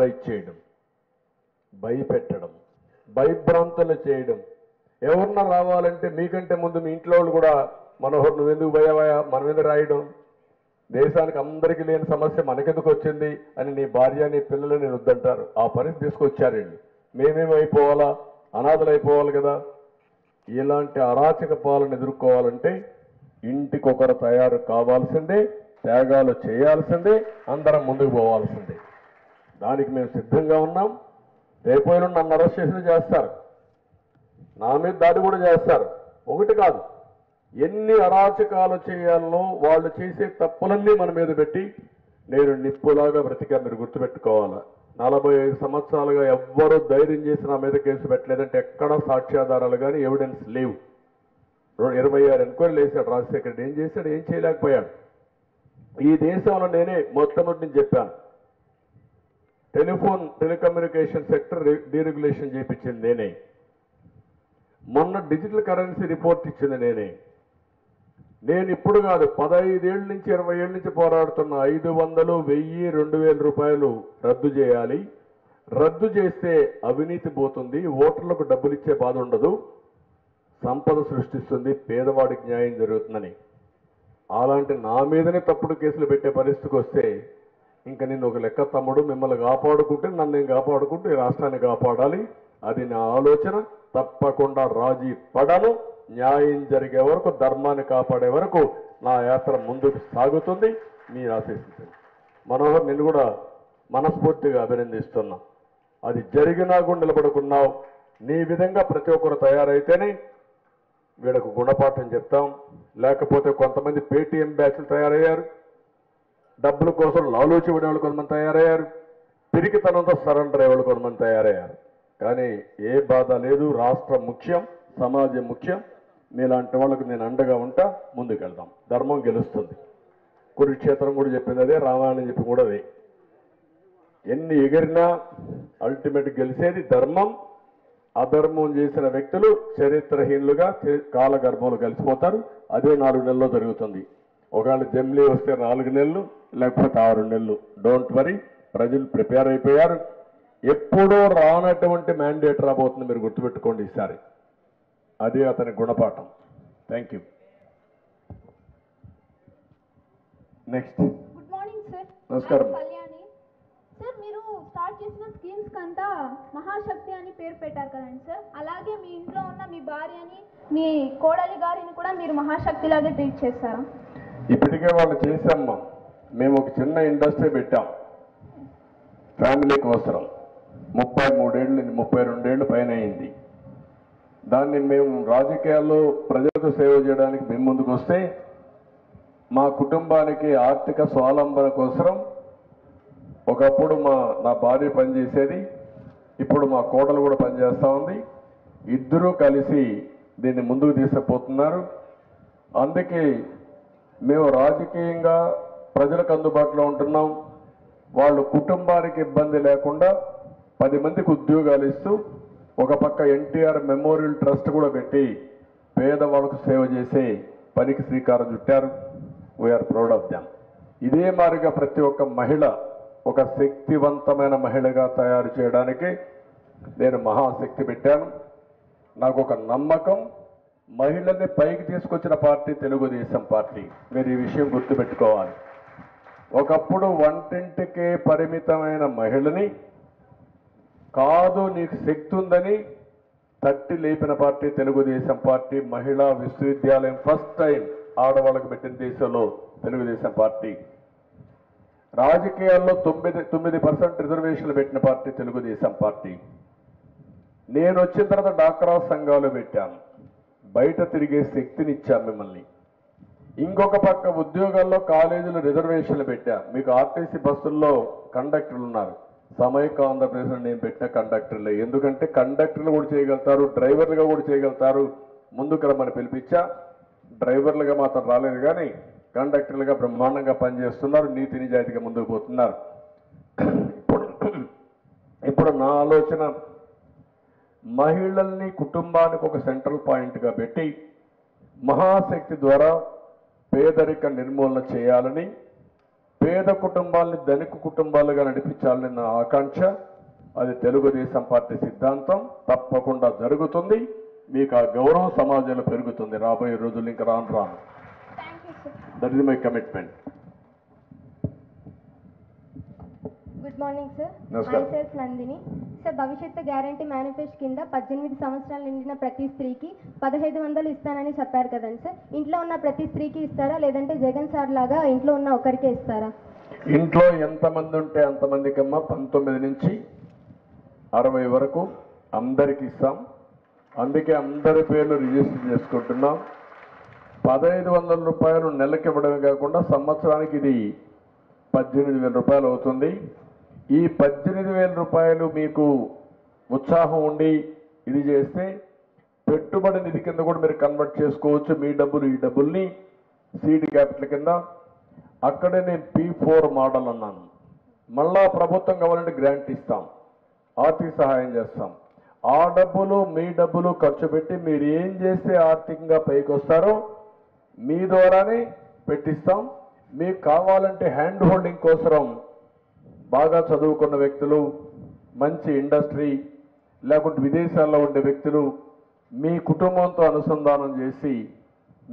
right చేయడం భయపెట్టడం భయభ్రాంతులు చేయడం ఎవర్న రావాలంటే మీకంటే ముందు మీ ఇంట్లోళ్ళు కూడా మనోహర్ నువ్వు ఎందుకు భయమయ్యా మనమేంద రాయడం దేశానికి అందరికీ లేని సమస్య మనకెందుకు వచ్చింది అని నీ భార్య నీ పిల్లలు నేను వద్దంటారు ఆ పరిస్థితి తీసుకొచ్చారండి మేమేమైపోవాలా అనాథలు అయిపోవాలి కదా ఇలాంటి అరాచక పాలన ఎదుర్కోవాలంటే ఇంటికొకరు తయారు కావాల్సిందే త్యాగాలు చేయాల్సిందే అందరం ముందుకు పోవాల్సిందే దానికి మేము సిద్ధంగా ఉన్నాం రేపొయిన నన్ను అరెస్ట్ చేసి చేస్తారు నా మీద దాడి కూడా చేస్తారు ఒకటి కాదు ఎన్ని అరాచకాలు చేయాలో వాళ్ళు చేసే తప్పులన్నీ మన మీద పెట్టి నేను నిప్పులాగా బ్రతికా మీరు గుర్తుపెట్టుకోవాలా 45 సంవత్సరాలుగా ఎవ్వరూ ధైర్యం చేసి నా మీద కేసు పెట్టలేదంటే ఎక్కడ సాక్ష్యాధారాలు కానీ ఎవిడెన్స్ లేవు 26 ఎంక్వైరీలు వేశాడు రాజశేఖర్ రెడ్డి ఏం చేశాడు ఏం చేయలేకపోయాడు ఈ దేశంలో నేనే మొట్టమొదటి నుంచి చెప్పాను టెలిఫోన్ టెలికమ్యూనికేషన్ సెక్టర్ డీరెగ్యులేషన్ చేయించింది నేనే మొన్న డిజిటల్ కరెన్సీ రిపోర్ట్ ఇచ్చింది నేనే నేను ఇప్పుడు కాదు 15 ఏళ్ల నుంచి 20 ఏళ్ల నుంచి పోరాడుతున్న 500 1000 2000 రూపాయలు రద్దు చేయాలి రద్దు చేస్తే అవినీతి పోతుంది ఓటర్లకు డబ్బులు ఇచ్చే బాధ ఉండదు సంపద సృష్టిస్తుంది పేదవాడికి న్యాయం జరుగుతుందని అలాంటి నా మీదనే తప్పుడు కేసులు పెట్టే పరిస్థితికి వస్తే ఇంకా నేను ఒక లెక్క తమ్ముడు మిమ్మల్ని కాపాడుకుంటే నన్ను నేను కాపాడుకుంటూ ఈ రాష్ట్రాన్ని కాపాడాలి అది నా ఆలోచన తప్పకుండా రాజీ పడను న్యాయం జరిగే వరకు ధర్మాన్ని కాపాడే వరకు నా యాత్ర ముందుకు సాగుతుంది మీరు ఆశీస్సులు మనోహర్ నిన్ను కూడా మనస్ఫూర్తిగా అభినందిస్తున్నా అది జరిగినా కూడా నిలబడుకున్నావు నీ విధంగా ప్రతి ఒక్కరు తయారైతేనే వీళ్ళకు గుణపాఠం చెప్తాం లేకపోతే కొంతమంది పేటీఎం బ్యాచ్లు తయారయ్యారు డబ్బుల కోసం లాలూచి పడేవాళ్ళు కొంతమంది తయారయ్యారు పిరికితనంతో సరెండర్ అయ్యేవాళ్ళు కొంతమంది తయారయ్యారు కానీ ఏ బాధ లేదు రాష్ట్రం ముఖ్యం సమాజం ముఖ్యం మీలాంటి వాళ్ళకు నేను అండగా ఉంటా ముందుకెళ్దాం ధర్మం గెలుస్తుంది కురుక్షేత్రం కూడా చెప్పింది అదే రామాయణం చెప్పి కూడా అదే ఎన్ని ఎగిరినా అల్టిమేట్ గెలిచేది ధర్మం అధర్మం చేసిన వ్యక్తులు చరిత్రహీనులుగా కాలగర్భంలో కలిసిపోతారు అదే 4 నెలల్లో జరుగుతుంది ఒకవేళ జమ్లీ వస్తే 4 నెలలు లేకపోతే 6 నెలలు డోంట్ వరీ ప్రజలు ప్రిపేర్ అయిపోయారు ఎప్పుడో రానటువంటి మ్యాండేట్ రాబోతుంది మీరు గుర్తుపెట్టుకోండి ఈసారి అదే అతని గుణపాఠం thank you next good morning sir నమస్కారం కళ్యాణి సార్ మీరు స్టార్ట్ చేసిన స్కీమ్స్ కంతా మహాశక్తి అని పేరు పెట్టారు కదండి సార్ అలాగే మీ ఇంట్లో ఉన్న మీ భార్యని మీ కోడలి గారిని కూడా మీరు మహాశక్తి లాగే ట్రీట్ చేశారా ఇప్పటికే వాళ్ళు చేశామ్మా మేము ఒక చిన్న ఇండస్ట్రీ పెట్టాం ఫ్యామిలీకి అవసరం 33 ఏళ్ళు 32 ఏళ్ళు పైన అయింది దాన్ని మేము రాజకీయాల్లో ప్రజలకు సేవ చేయడానికి మేము ముందుకు వస్తే మా కుటుంబానికి ఆర్థిక స్వాలంబన కోసం ఒకప్పుడు నా భార్య పనిచేసేది ఇప్పుడు మా కోడలు కూడా పనిచేస్తూ ఉంది ఇద్దరూ కలిసి దీన్ని ముందుకు తీసుకుపోతున్నారు అందుకే మేము రాజకీయంగా ప్రజలకు అందుబాటులో ఉంటున్నాం వాళ్ళు కుటుంబానికి ఇబ్బంది లేకుండా 10 మందికి ఉద్యోగాలు ఇస్తూ ఒక పక్క ఎన్టీఆర్ మెమోరియల్ ట్రస్ట్ కూడా పెట్టి పేదవాళ్ళకు సేవ చేసే పనికి శ్రీకారం చుట్టారు వీఆర్ ప్రౌడ్ ఆఫ్ దెమ్ ఇదే మాదిరిగా ప్రతి ఒక్క మహిళ ఒక శక్తివంతమైన మహిళగా తయారు చేయడానికి నేను మహాశక్తి పెట్టాను నాకు ఒక నమ్మకం మహిళల్ని పైకి తీసుకొచ్చిన పార్టీ తెలుగుదేశం పార్టీ మీరు ఈ విషయం గుర్తుపెట్టుకోవాలి ఒకప్పుడు వంటింటికే పరిమితమైన మహిళని కాదు నీకు శక్తి ఉందని తట్టి లేపిన పార్టీ తెలుగుదేశం పార్టీ మహిళా విశ్వవిద్యాలయం ఫస్ట్ టైం ఆడవాళ్ళకు పెట్టిన దేశంలో తెలుగుదేశం పార్టీ రాజకీయాల్లో 9% రిజర్వేషన్లు పెట్టిన పార్టీ తెలుగుదేశం పార్టీ నేను వచ్చిన తర్వాత డాక్రా సంఘాలు పెట్టాను బయట తిరిగే శక్తిని ఇచ్చాను మిమ్మల్ని ఇంకొక పక్క ఉద్యోగాల్లో కాలేజీలు రిజర్వేషన్లు పెట్టాను మీకు ఆర్టీసీ బస్సుల్లో కండక్టర్లు ఉన్నారు సమైక్య ఆంధ్రప్రదేశ్లో నేను పెట్టిన కండక్టర్లే ఎందుకంటే కండక్టర్లు కూడా చేయగలుగుతారు డ్రైవర్లుగా కూడా చేయగలుగుతారు ముందుకు రమ్మని పిలిపించా డ్రైవర్లుగా మాత్రం రాలేదు కానీ కండక్టర్లుగా బ్రహ్మాండంగా పనిచేస్తున్నారు నీతి నిజాయితీగా ముందుకు పోతున్నారు ఇప్పుడు నా ఆలోచన మహిళల్ని కుటుంబానికి ఒక సెంట్రల్ పాయింట్గా పెట్టి మహాశక్తి ద్వారా పేదరిక నిర్మూలన చేయాలని పేద కుటుంబాలను ధనిక కుటుంబాలుగా నడిపించాలన్న ఆకాంక్ష అది తెలుగుదేశం పార్టీ సిద్ధాంతం తప్పకుండా జరుగుతుంది మీకు ఆ గౌరవ సమాజంలో పెరుగుతుంది రాబోయే రోజుల్లో ఇంకా రాను that is my commitment good morning sir I self Nandini sir भविष्य ग्यारंटी मैनिफेस्ट कद्दे संवसाल निंडन प्रती स्त्री की 1500 इस्तानी चपार कदम सर इंट्लो प्रती स्त्री की इतारा लेदे जगन सार लागा इंट्लो के इतारा इंट्लो एंतमंदि अंतमंदि कम्मा 19 नुंची 60 वरकू अंदरिकी इस्ताम अंदुके अंदरि पेर्लु रिजिस्टर चेसुकुंटुन्नाम 1500 रूपायलु नेलकु इव्वडमे काकुंडा संवत्सरानिकि इदि 18000 रूपायलु अवुतुंदी ఈ 18000 రూపాయలు మీకు ఉత్సాహం ఉండి ఇది చేస్తే పెట్టుబడి నిధి కింద కూడా మీరు కన్వర్ట్ చేసుకోవచ్చు మీ డబ్బులు ఈ డబ్బుల్ని సీడ్ క్యాపిటల్ కింద అక్కడే నేను P4 మోడల్ అన్నాను మళ్ళా ప్రభుత్వం కావాలంటే గ్రాంట్ ఇస్తాం ఆర్థిక సహాయం చేస్తాం ఆ డబ్బులు మీ డబ్బులు ఖర్చు పెట్టి మీరు ఏం చేస్తే ఆర్థికంగా పైకి వస్తారో మీ ద్వారానే పెట్టిస్తాం మీకు కావాలంటే హ్యాండ్ హోల్డింగ్ కోసరం బాగా చదువుకున్న వ్యక్తులు మంచి ఇండస్ట్రీ లేకుంటే విదేశాల్లో ఉండే వ్యక్తులు మీ కుటుంబంతో అనుసంధానం చేసి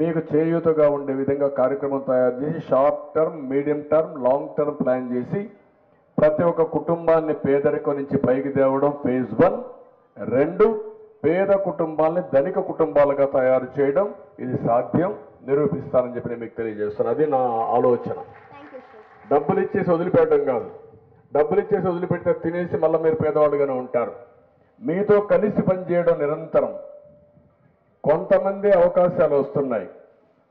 మీకు చేయూతగా ఉండే విధంగా కార్యక్రమం తయారు చేసి short term medium term long term plan చేసి ప్రతి ఒక్క కుటుంబాన్ని పేదరికం నుంచి పైకి తేవడం ఫేజ్ 1 రెండు పేద కుటుంబాలను ధనిక కుటుంబాలుగా తయారు చేయడం ఇది సాధ్యం నిరూపిస్తానని చెప్పి నేను మీకు తెలియజేస్తున్నాను అది నా ఆలోచన డబ్బులు ఇచ్చేసి వదిలిపెట్టడం కాదు డబ్బులు చేసి వదిలిపెట్టితే తినేసి మళ్ళీ మీరు పేదవాళ్ళుగానే ఉంటారు మీతో కలిసి పని చేయడం నిరంతరం కొంతమంది అవకాశాలు వస్తున్నాయి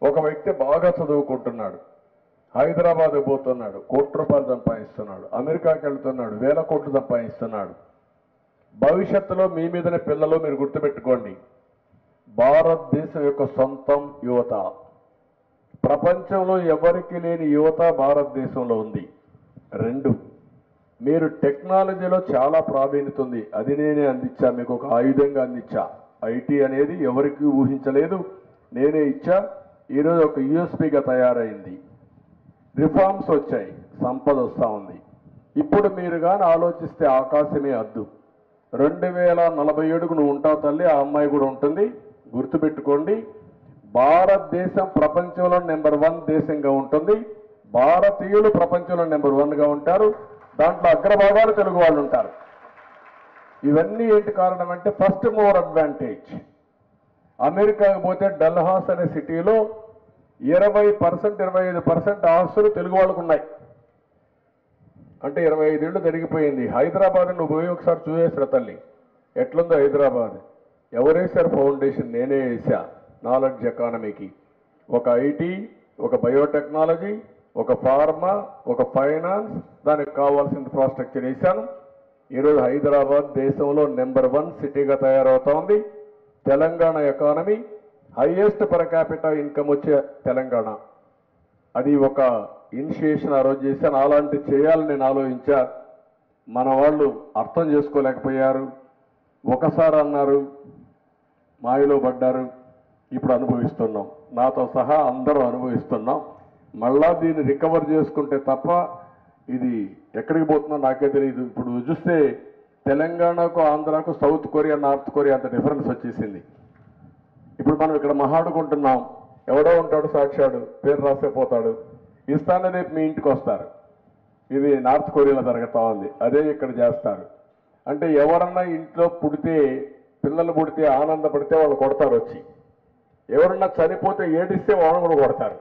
ఒక వ్యక్తి బాగా చదువుకుంటున్నాడు హైదరాబాద్ పోతున్నాడు కోటి రూపాయలు సంపాదిస్తున్నాడు అమెరికాకి వెళ్తున్నాడు వేల కోట్లు సంపాదిస్తున్నాడు భవిష్యత్తులో మీ మీదనే పిల్లలు మీరు గుర్తుపెట్టుకోండి భారతదేశం యొక్క సొంతం యువత ప్రపంచంలో ఎవరికీ లేని యువత భారతదేశంలో ఉంది రెండు మీరు టెక్నాలజీలో చాలా ప్రావీణ్యత ఉంది అది నేనే అందించా మీకు ఒక ఆయుధంగా అందించా ఐటి అనేది ఎవరికీ ఊహించలేదు నేనే ఇచ్చా ఈ రోజు ఒక యూఎస్పి గా తయారైంది రిఫార్మ్స్ వచ్చాయి సంపద వస్తా ఉంది ఇప్పుడు మీరు గాని ఆలోచిస్తే ఆకాశమే అద్దు 2047కు నువ్వు ఉంటావు తల్లి ఆ అమ్మాయి కూడా ఉంటుంది గుర్తుపెట్టుకోండి భారతదేశం ప్రపంచంలో నెంబర్ 1 దేశంగా ఉంటుంది భారతీయులు ప్రపంచంలో నెంబర్ 1 గా ఉంటారు దాంట్లో అగ్రభాగాలు తెలుగు వాళ్ళు ఉంటారు ఇవన్నీ ఏంటి కారణం అంటే ఫస్ట్ మోర్ అడ్వాంటేజ్ అమెరికాకి పోతే డల్హాస్ అనే సిటీలో 20% 25% ఆస్తులు తెలుగు వాళ్ళకు ఉన్నాయి అంటే 25 ఏళ్ళు జరిగిపోయింది హైదరాబాద్ నువ్వు పోయి ఒకసారి చూసేసరా తల్లి ఎట్లుందో హైదరాబాద్ ఎవరేసారు ఫౌండేషన్ నేనే వేసా నాలెడ్జ్ ఎకానమీకి ఒక ఐటీ ఒక బయోటెక్నాలజీ ఒక ఫార్మా ఒక ఫైనాన్స్ దానికి కావాల్సిన ఇన్ఫ్రాస్ట్రక్చర్ ఇచ్చాను ఈ రోజు హైదరాబాద్ దేశంలో నెంబర్ 1 సిటీగా తయారవుతోంది Telangana economy highest per capital income వచ్చే తెలంగాణ అది ఒక ఇనిషియేషన్ ఆ రోజు చేశాను అలాంటి చేయాలని నేను ఆలోచించా మన వాళ్ళు అర్థం చేసుకోలేకపోయారు ఒకసారి అన్నారు మాయలో పడ్డారు ఇప్పుడు అనుభవిస్తున్నాం నాతో సహా అందరూ అనుభవిస్తున్నాం మళ్ళా దీన్ని రికవర్ చేసుకుంటే తప్ప ఇది ఎక్కడికి పోతుందో నాకే తెలియదు ఇప్పుడు చూస్తే తెలంగాణకు ఆంధ్రాకు సౌత్ కొరియా నార్త్ కొరియా అంత డిఫరెన్స్ వచ్చేసింది ఇప్పుడు మనం ఇక్కడ మహాడుకుంటున్నాం ఎవడో ఉంటాడు సాక్షాడు పేరు రాసే పోతాడు ఇస్తానే రేపు మీ ఇంటికి వస్తారు ఇది నార్త్ కొరియాలో జరుగుతూ ఉంది అదే ఇక్కడ చేస్తారు అంటే ఎవరన్నా ఇంట్లో పుడితే పిల్లలు పుడితే ఆనందపడితే వాళ్ళు కొడతారు వచ్చి ఎవరన్నా చనిపోతే ఏడిస్తే వాళ్ళు కూడా కొడతారు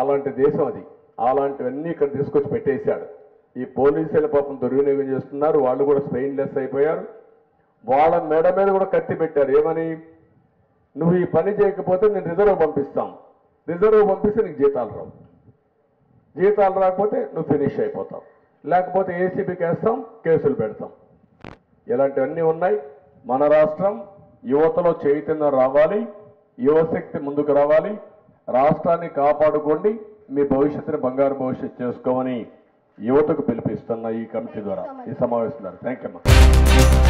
అలాంటి దేశం అది అలాంటివన్నీ ఇక్కడ తీసుకొచ్చి పెట్టేశాడు ఈ పోలీసుల పాపం దుర్వినియోగం చేస్తున్నారు వాళ్ళు కూడా స్పెయిన్లెస్ అయిపోయారు వాళ్ళ మెడ మీద కూడా కత్తి పెట్టారు ఏమని నువ్వు ఈ పని చేయకపోతే నేను రిజర్వ్ పంపిస్తాం రిజర్వ్ పంపిస్తే నీకు జీతాలు రావు జీతాలు రాకపోతే నువ్వు ఫినిష్ అయిపోతావు లేకపోతే ఏసీబీ కేస్తాం కేసులు పెడతాం ఇలాంటివన్నీ ఉన్నాయి మన రాష్ట్రం యువతలో చైతన్యం రావాలి యువశక్తి ముందుకు రావాలి రాష్ట్రాన్ని కాపాడుకోండి మీ భవిష్యత్తుని బంగారు భవిష్యత్తు చేసుకోమని యువతకు పిలుపిస్తున్న ఈ కమిటీ ద్వారా ఈ సమావేశం ద్వారా థాంక్యూ అమ్మా